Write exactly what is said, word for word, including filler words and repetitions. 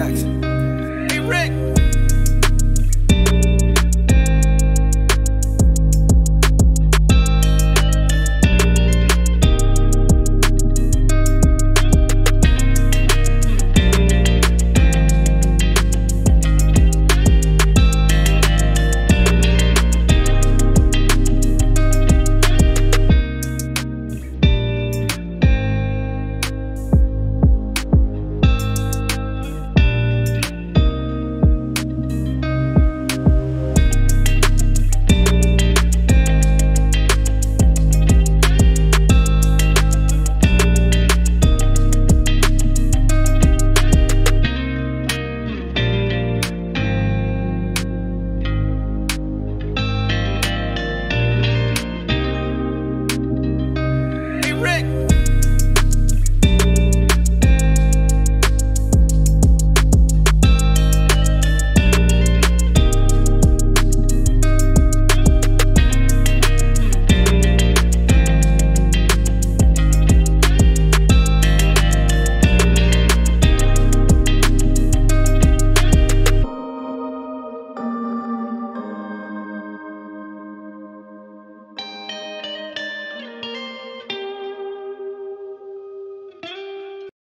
Jackson.